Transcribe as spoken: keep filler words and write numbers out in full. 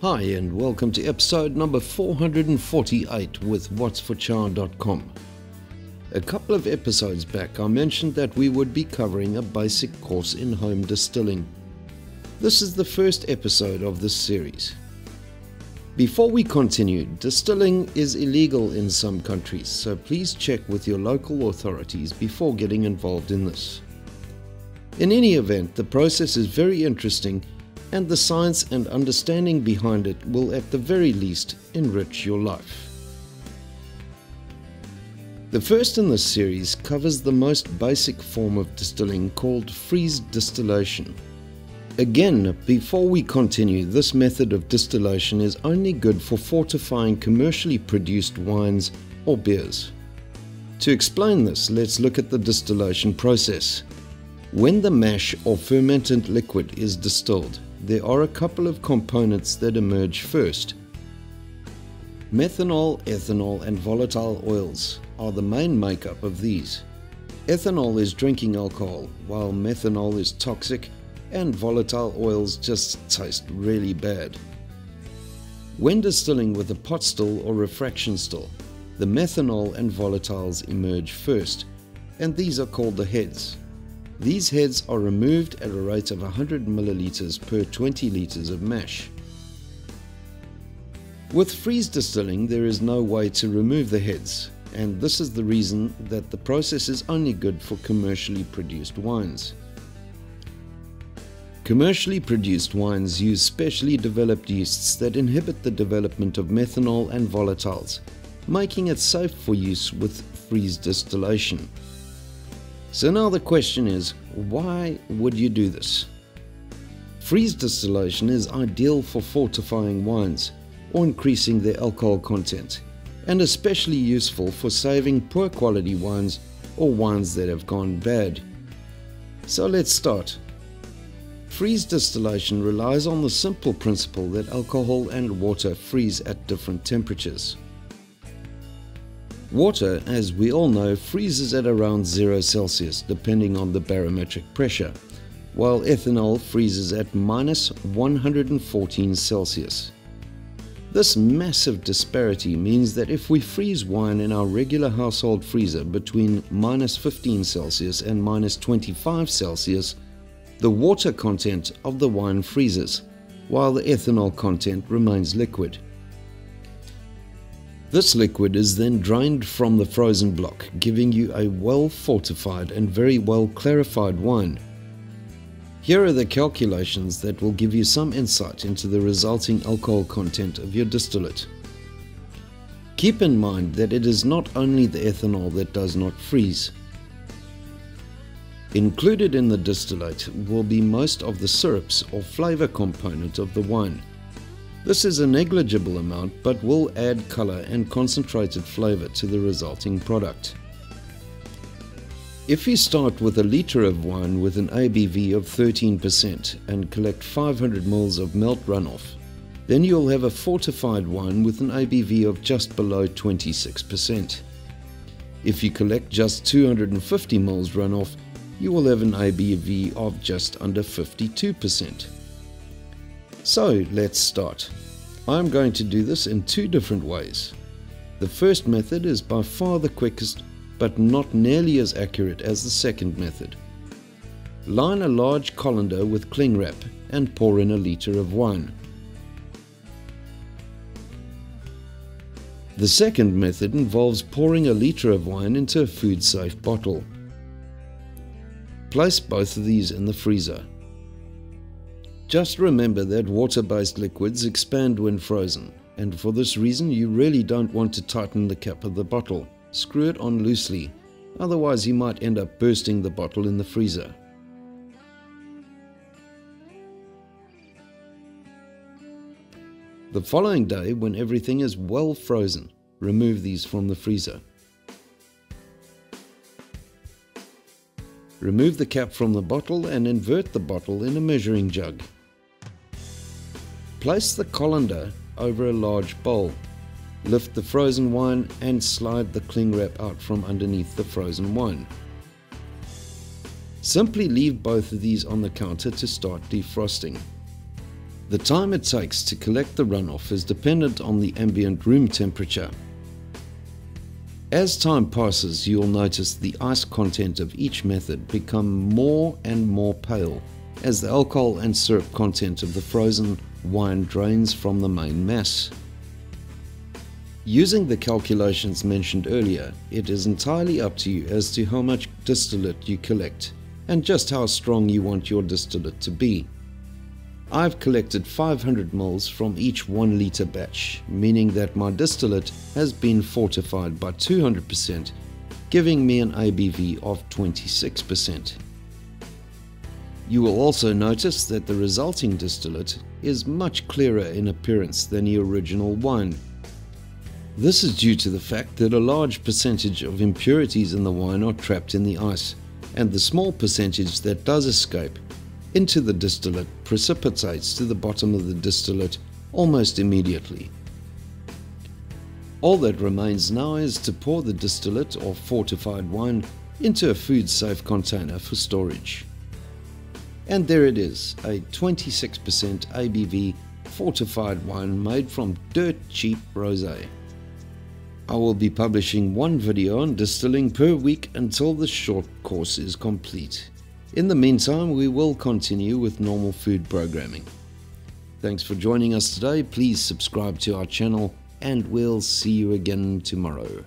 Hi and welcome to episode number four hundred forty-eight with whats for chow dot com. A couple of episodes back I mentioned that we would be covering a basic course in home distilling. This is the first episode of this series. Before we continue, distilling is illegal in some countries, so please check with your local authorities before getting involved in this. In any event, the process is very interesting, and the science and understanding behind it will at the very least enrich your life. The first in this series covers the most basic form of distilling called freeze distillation. Again, before we continue, this method of distillation is only good for fortifying commercially produced wines or beers. To explain this, let's look at the distillation process. When the mash or fermentant liquid is distilled, there are a couple of components that emerge first. Methanol, ethanol and volatile oils are the main makeup of these. Ethanol is drinking alcohol, while methanol is toxic and volatile oils just taste really bad. When distilling with a pot still or refraction still, the methanol and volatiles emerge first, and these are called the heads. These heads are removed at a rate of one hundred milliliters per twenty liters of mash. With freeze distilling, there is no way to remove the heads, and this is the reason that the process is only good for commercially produced wines. Commercially produced wines use specially developed yeasts that inhibit the development of methanol and volatiles, making it safe for use with freeze distillation. So now the question is, why would you do this? Freeze distillation is ideal for fortifying wines or increasing their alcohol content, and especially useful for saving poor quality wines or wines that have gone bad. So let's start. Freeze distillation relies on the simple principle that alcohol and water freeze at different temperatures. Water, as we all know, freezes at around zero Celsius depending on the barometric pressure, while ethanol freezes at minus one hundred fourteen Celsius. This massive disparity means that if we freeze wine in our regular household freezer between minus fifteen Celsius and minus twenty-five Celsius, the water content of the wine freezes, while the ethanol content remains liquid. This liquid is then drained from the frozen block, giving you a well-fortified and very well-clarified wine. Here are the calculations that will give you some insight into the resulting alcohol content of your distillate. Keep in mind that it is not only the ethanol that does not freeze. Included in the distillate will be most of the syrups or flavor component of the wine. This is a negligible amount, but will add color and concentrated flavor to the resulting product. If you start with a liter of wine with an A B V of thirteen percent and collect five hundred milliliters of melt runoff, then you'll have a fortified wine with an A B V of just below twenty-six percent. If you collect just two hundred fifty milliliters runoff, you will have an A B V of just under fifty-two percent. So let's start. I'm going to do this in two different ways. The first method is by far the quickest, but not nearly as accurate as the second method. Line a large colander with cling wrap and pour in a litre of wine. The second method involves pouring a litre of wine into a food-safe bottle. Place both of these in the freezer. Just remember that water-based liquids expand when frozen, and for this reason you really don't want to tighten the cap of the bottle. Screw it on loosely, otherwise you might end up bursting the bottle in the freezer. The following day, when everything is well frozen, remove these from the freezer. Remove the cap from the bottle and invert the bottle in a measuring jug. Place the colander over a large bowl. Lift the frozen wine and slide the cling wrap out from underneath the frozen wine. Simply leave both of these on the counter to start defrosting. The time it takes to collect the runoff is dependent on the ambient room temperature. As time passes, you'll notice the ice content of each method become more and more pale as the alcohol and syrup content of the frozen wine drains from the main mass. Using the calculations mentioned earlier, it is entirely up to you as to how much distillate you collect and just how strong you want your distillate to be. I've collected five hundred milliliters from each one litre batch, meaning that my distillate has been fortified by two hundred percent, giving me an A B V of twenty-six percent. You will also notice that the resulting distillate is much clearer in appearance than the original wine. This is due to the fact that a large percentage of impurities in the wine are trapped in the ice, and the small percentage that does escape into the distillate precipitates to the bottom of the distillate almost immediately. All that remains now is to pour the distillate or fortified wine into a food-safe container for storage. And there it is, a twenty-six percent A B V fortified wine made from dirt cheap rosé. I will be publishing one video on distilling per week until the short course is complete. In the meantime, we will continue with normal food programming. Thanks for joining us today. Please subscribe to our channel and we'll see you again tomorrow.